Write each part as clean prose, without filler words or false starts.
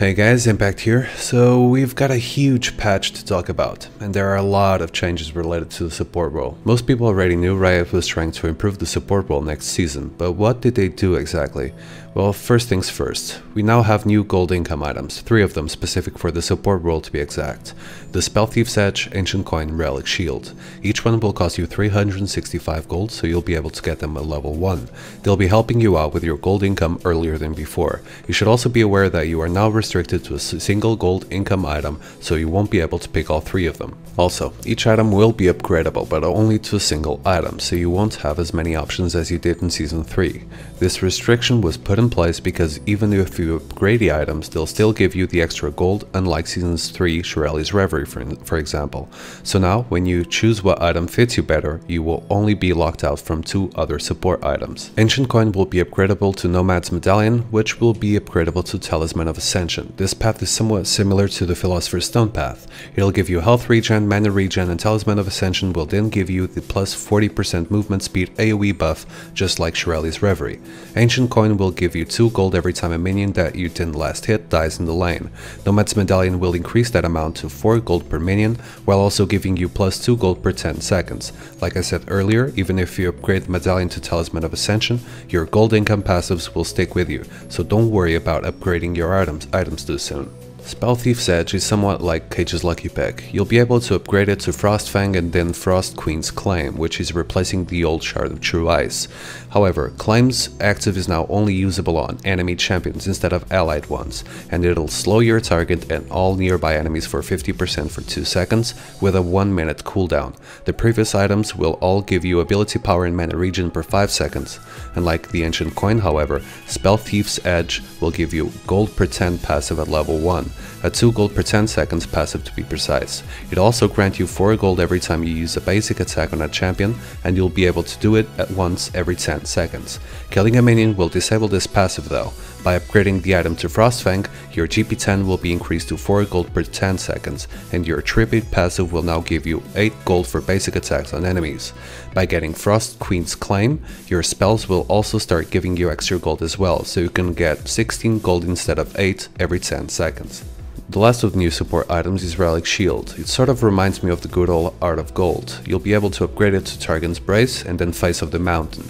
Hey guys, Impact here. So we've got a huge patch to talk about, and there are a lot of changes related to the support role. Most people already knew Riot was trying to improve the support role next season, but what did they do exactly? Well, first things first, we now have new gold income items, 3 of them specific for the support role to be exact. The Spell Thief's Edge, Ancient Coin, Relic Shield. Each one will cost you 365 gold, so you'll be able to get them at level 1. They'll be helping you out with your gold income earlier than before. You should also be aware that you are now restricted to a single gold income item, so you won't be able to pick all 3 of them. Also, each item will be upgradable, but only to a single item, so you won't have as many options as you did in Season 3. This restriction was put in place because even if you upgrade the items, they'll still give you the extra gold, unlike Seasons 3 Shurelya's Reverie for example. So now, when you choose what item fits you better, you will only be locked out from 2 other support items. Ancient Coin will be upgradable to Nomad's Medallion, which will be upgradable to Talisman of Ascension. This path is somewhat similar to the Philosopher's Stone path. It'll give you health regen, mana regen, and Talisman of Ascension will then give you the plus 40% movement speed AoE buff, just like Shurelya's Reverie. Ancient Coin will give you 2 gold every time a minion that you didn't last hit dies in the lane. Nomad's Medallion will increase that amount to 4 gold per minion, while also giving you plus 2 gold per 10 seconds. Like I said earlier, even if you upgrade the Medallion to Talisman of Ascension, your gold income passives will stick with you, so don't worry about upgrading your items too soon. Spell Thief's Edge is somewhat like Cage's Lucky Pack. You'll be able to upgrade it to Frost Fang and then Frost Queen's Claim, which is replacing the old Shard of True Ice. However, Claim's active is now only usable on enemy champions instead of allied ones, and it'll slow your target and all nearby enemies for 50% for 2 seconds with a 1-minute cooldown. The previous items will all give you ability power and mana regen per 5 seconds. Unlike the Ancient Coin, however, Spell Thief's Edge will give you gold per 10 passive at level 1. A 2 gold per 10 seconds passive to be precise. It also grants you 4 gold every time you use a basic attack on a champion, and you'll be able to do it at once every 10 seconds. Killing a minion will disable this passive though. By upgrading the item to Frost Fang, your GP10 will be increased to 4 gold per 10 seconds, and your tribute passive will now give you 8 gold for basic attacks on enemies. By getting Frost Queen's Claim, your spells will also start giving you extra gold as well, so you can get 16 gold instead of 8 every 10 seconds. The last of the new support items is Relic Shield. It sort of reminds me of the good old Art of Gold. You'll be able to upgrade it to Targon's Brace and then Face of the Mountain.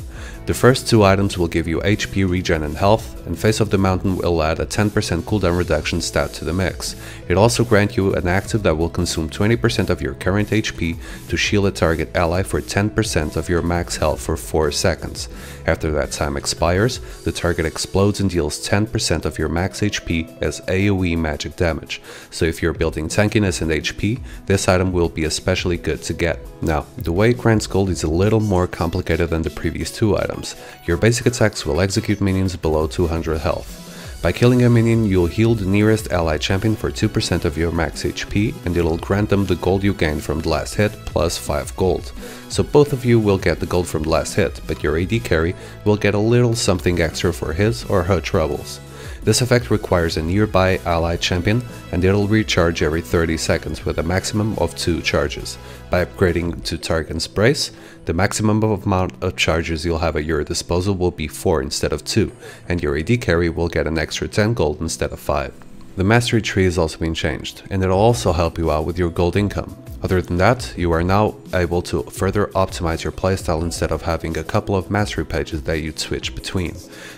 The first 2 items will give you HP regen and health, and Face of the Mountain will add a 10% cooldown reduction stat to the mix. It also grants you an active that will consume 20% of your current HP to shield a target ally for 10% of your max health for 4 seconds. After that time expires, the target explodes and deals 10% of your max HP as AoE magic damage. So if you're building tankiness and HP, this item will be especially good to get. Now, the way it grants gold is a little more complicated than the previous 2 items. Your basic attacks will execute minions below 200 health. By killing a minion, you'll heal the nearest ally champion for 2% of your max HP, and it'll grant them the gold you gained from the last hit plus 5 gold. So both of you will get the gold from the last hit, but your AD carry will get a little something extra for his or her troubles. This effect requires a nearby ally champion, and it'll recharge every 30 seconds with a maximum of 2 charges. By upgrading to Targon's Brace, the maximum amount of charges you'll have at your disposal will be 4 instead of 2, and your AD carry will get an extra 10 gold instead of 5. The mastery tree has also been changed, and it'll also help you out with your gold income. Other than that, you are now able to further optimize your playstyle instead of having a couple of mastery pages that you'd switch between.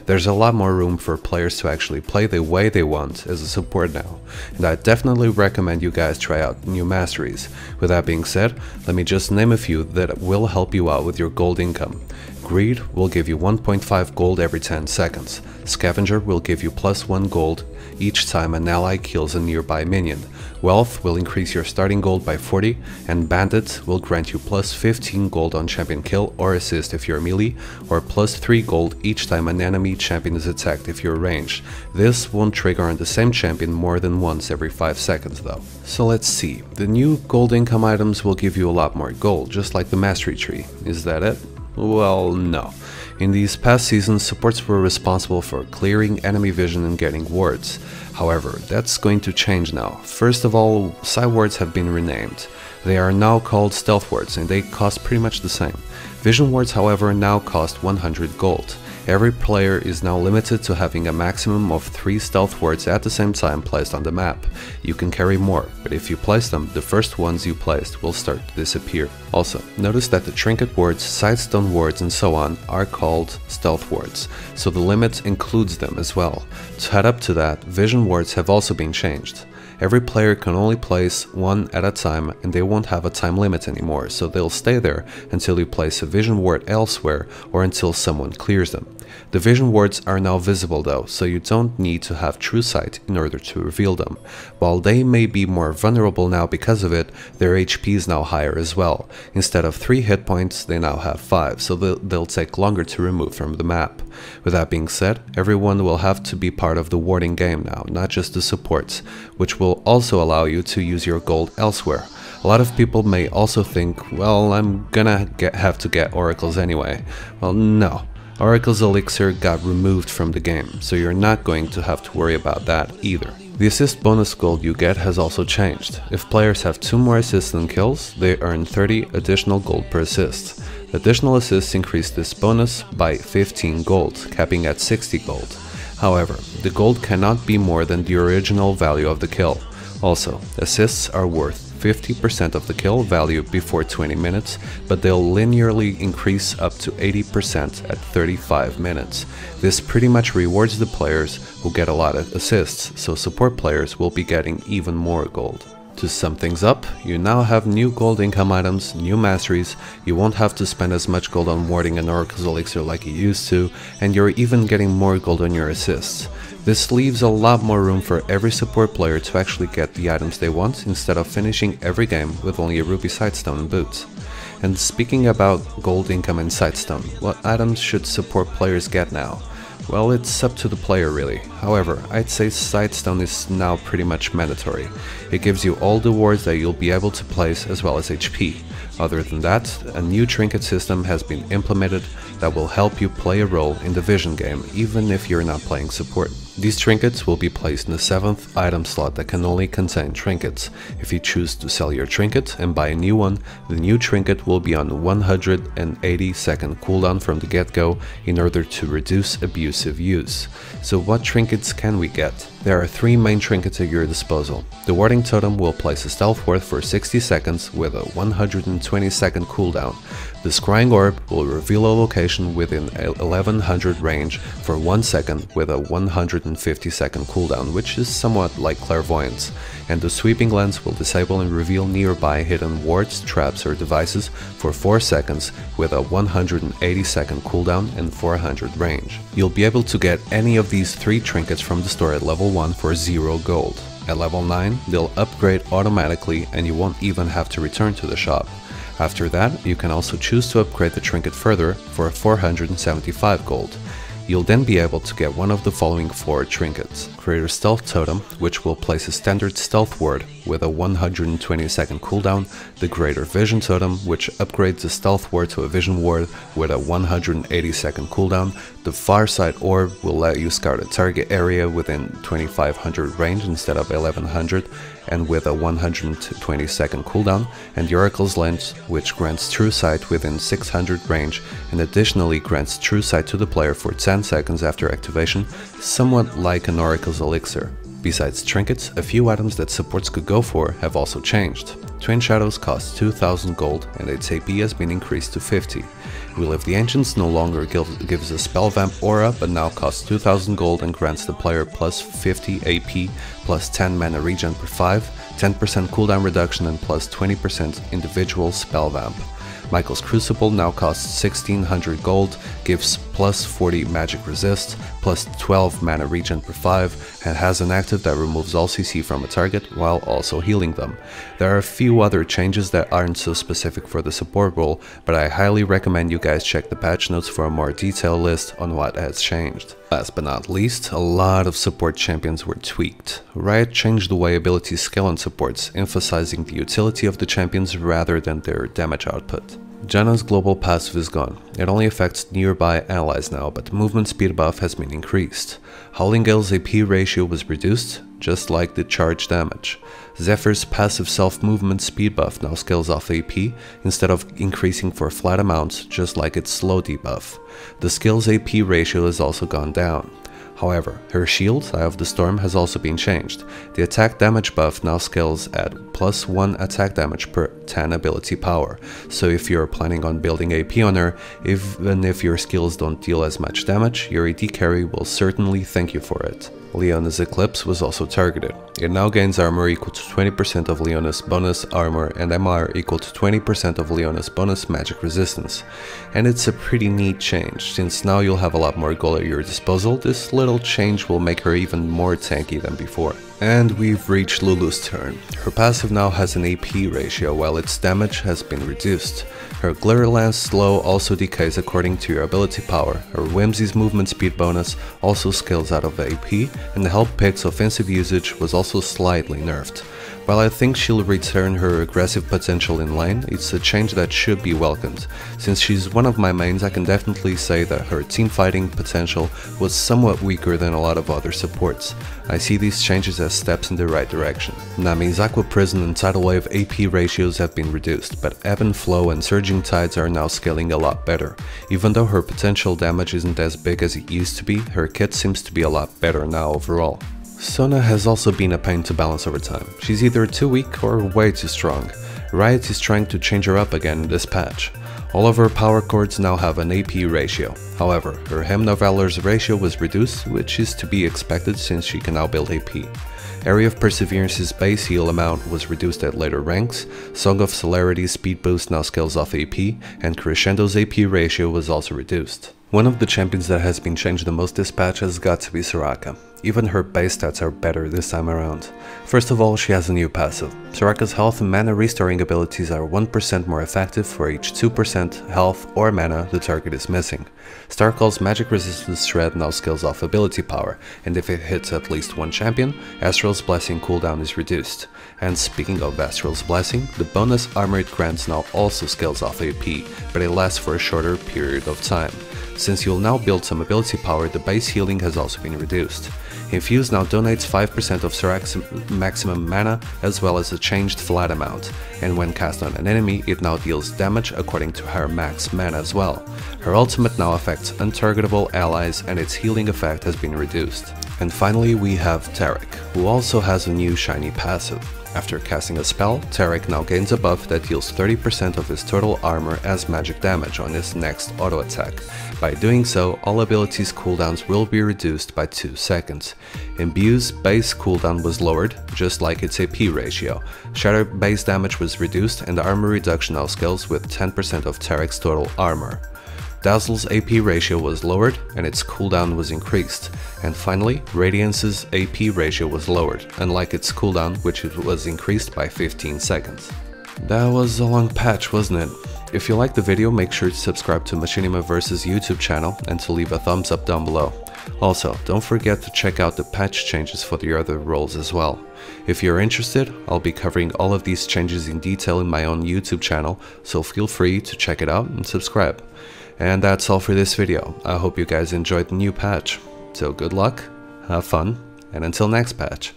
There's a lot more room for players to actually play the way they want as a support now, and I definitely recommend you guys try out new masteries. With that being said, let me just name a few that will help you out with your gold income. Greed will give you 1.5 gold every 10 seconds. Scavenger will give you plus 1 gold each time an ally kills a nearby minion. Wealth will increase your starting gold by 40, and Bandit will grant you plus 15 gold on champion kill or assist if you're melee, or plus 3 gold each time an enemy champion is attacked if you're ranged. This won't trigger on the same champion more than once every 5 seconds though. So let's see, the new gold income items will give you a lot more gold, just like the mastery tree. Is that it? Well, no. In these past seasons, supports were responsible for clearing enemy vision and getting wards. However, that's going to change now. First of all, Sightstone wards have been renamed. They are now called Stealth wards, and they cost pretty much the same. Vision wards, however, now cost 100 gold. Every player is now limited to having a maximum of 3 stealth wards at the same time placed on the map. You can carry more, but if you place them, the first ones you placed will start to disappear. Also, notice that the trinket wards, sightstone wards and so on are called stealth wards, so the limit includes them as well. To add up to that, vision wards have also been changed. Every player can only place one at a time and they won't have a time limit anymore, so they'll stay there until you place a vision ward elsewhere or until someone clears them. The vision wards are now visible though, so you don't need to have true sight in order to reveal them. While they may be more vulnerable now because of it, their HP is now higher as well. Instead of 3 hit points, they now have 5, so they'll take longer to remove from the map. With that being said, everyone will have to be part of the warding game now, not just the supports, which will also allow you to use your gold elsewhere. A lot of people may also think, well, I'm gonna have to get oracles anyway. Well, no. Oracle's Elixir got removed from the game, so you're not going to have to worry about that either. The assist bonus gold you get has also changed. If players have 2 more assists than kills, they earn 30 additional gold per assist. Additional assists increase this bonus by 15 gold, capping at 60 gold. However, the gold cannot be more than the original value of the kill. Also, assists are worth 50% of the kill value before 20 minutes, but they'll linearly increase up to 80% at 35 minutes. This pretty much rewards the players who get a lot of assists, so support players will be getting even more gold. To sum things up, you now have new gold income items, new masteries, you won't have to spend as much gold on warding and Oracle's Elixir like you used to, and you're even getting more gold on your assists. This leaves a lot more room for every support player to actually get the items they want instead of finishing every game with only a ruby sightstone and boots. And speaking about gold income and sightstone, what items should support players get now? Well, it's up to the player really. However, I'd say sightstone is now pretty much mandatory. It gives you all the wards that you'll be able to place as well as HP. Other than that, a new trinket system has been implemented that will help you play a role in the vision game even if you're not playing support. These trinkets will be placed in the 7th item slot that can only contain trinkets. If you choose to sell your trinket and buy a new one, the new trinket will be on 180-second cooldown from the get-go in order to reduce abusive use. So what trinkets can we get? There are 3 main trinkets at your disposal. The Warding totem will place a stealth ward for 60 seconds with a 120-second cooldown. The Scrying orb will reveal a location within 1100 range for 1 second with a 150-second cooldown, which is somewhat like clairvoyance, and the sweeping lens will disable and reveal nearby hidden wards, traps or devices for 4 seconds with a 180-second cooldown and 400 range. You'll be able to get any of these 3 trinkets from the store at level 1 for 0 gold. At level 9, they'll upgrade automatically and you won't even have to return to the shop. After that, you can also choose to upgrade the trinket further for 475 gold. You'll then be able to get one of the following 4 trinkets. Create a stealth totem, which will place a standard stealth ward with a 120-second cooldown, the Greater Vision totem, which upgrades the stealth ward to a vision ward with a 180-second cooldown, the Far Sight orb will let you scout a target area within 2500 range instead of 1100, and with a 120-second cooldown, and the Oracle's lens, which grants true sight within 600 range and additionally grants true sight to the player for 10 seconds after activation, somewhat like an Oracle's Elixir. Besides trinkets, a few items that supports could go for have also changed. Twin Shadows costs 2000 gold and its AP has been increased to 50. Relive the Ancients no longer gives a spell vamp aura but now costs 2000 gold and grants the player plus 50 AP, plus 10 mana regen per 5, 10% cooldown reduction and plus 20% individual spell vamp. Michael's Crucible now costs 1600 gold, gives plus 40 magic resist, plus 12 mana regen per 5, and has an active that removes all CC from a target while also healing them. There are a few other changes that aren't so specific for the support role, but I highly recommend you guys check the patch notes for a more detailed list on what has changed. Last but not least, a lot of support champions were tweaked. Riot changed the way abilities scale on supports, emphasizing the utility of the champions rather than their damage output. Janna's global passive is gone. It only affects nearby allies now, but the movement speed buff has been increased. Howlingale's AP ratio was reduced, just like the charge damage. Zephyr's passive self-movement speed buff now scales off AP instead of increasing for flat amounts just like its slow debuff. The skill's AP ratio has also gone down. However, her shield, Eye of the Storm, has also been changed. The attack damage buff now scales at plus 1 attack damage per 10 ability power, so if you're planning on building AP on her, even if your skills don't deal as much damage, your AD carry will certainly thank you for it. Leona's Eclipse was also targeted. It now gains armor equal to 20% of Leona's bonus armor and MR equal to 20% of Leona's bonus magic resistance. And it's a pretty neat change, since now you'll have a lot more gold at your disposal. This little change will make her even more tanky than before. And we've reached Lulu's turn. Her passive now has an AP ratio while its damage has been reduced. Her Glare Lance slow also decays according to your ability power. Her Whimsy's movement speed bonus also scales out of AP, and the Help Pig's offensive usage was also slightly nerfed. While I think she'll return her aggressive potential in lane, it's a change that should be welcomed. Since she's one of my mains, I can definitely say that her teamfighting potential was somewhat weaker than a lot of other supports. I see these changes as steps in the right direction. Nami's Aqua Prison and Tidal Wave AP ratios have been reduced, but Ebb and Flow and Surging Tides are now scaling a lot better. Even though her potential damage isn't as big as it used to be, her kit seems to be a lot better now overall. Sona has also been a pain to balance over time. She's either too weak or way too strong. Riot is trying to change her up again in this patch. All of her power cords now have an AP ratio. However, her Hymn of Valor's ratio was reduced, which is to be expected since she can now build AP. Area of Perseverance's base heal amount was reduced at later ranks, Song of Celerity's speed boost now scales off AP, and Crescendo's AP ratio was also reduced. One of the champions that has been changed the most this patch has got to be Soraka. Even her base stats are better this time around. First of all, she has a new passive. Soraka's health and mana restoring abilities are 1% more effective for each 2% health or mana the target is missing. Starcall's magic resistance shred now scales off ability power, and if it hits at least one champion, Astral's Blessing cooldown is reduced. And speaking of Astral's Blessing, the bonus armor it grants now also scales off AP, but it lasts for a shorter period of time. Since you'll now build some ability power, the base healing has also been reduced. Infuse now donates 5% of Soraka's maximum mana as well as a changed flat amount, and when cast on an enemy, it now deals damage according to her max mana as well. Her ultimate now affects untargetable allies and its healing effect has been reduced. And finally we have Taric, who also has a new shiny passive. After casting a spell, Taric now gains a buff that deals 30% of his total armor as magic damage on his next auto attack. By doing so, all abilities cooldowns will be reduced by 2 seconds. Imbue's base cooldown was lowered, just like its AP ratio. Shatter base damage was reduced and the armor reduction now scales with 10% of Taric's total armor. Dazzle's AP ratio was lowered and its cooldown was increased. And finally, Radiance's AP ratio was lowered, unlike its cooldown, which was increased by 15 seconds. That was a long patch, wasn't it? If you liked the video, make sure to subscribe to Machinima Vs YouTube channel and to leave a thumbs up down below. Also, don't forget to check out the patch changes for the other roles as well. If you're interested, I'll be covering all of these changes in detail in my own YouTube channel, so feel free to check it out and subscribe. And that's all for this video. I hope you guys enjoyed the new patch. So good luck, have fun, and until next patch.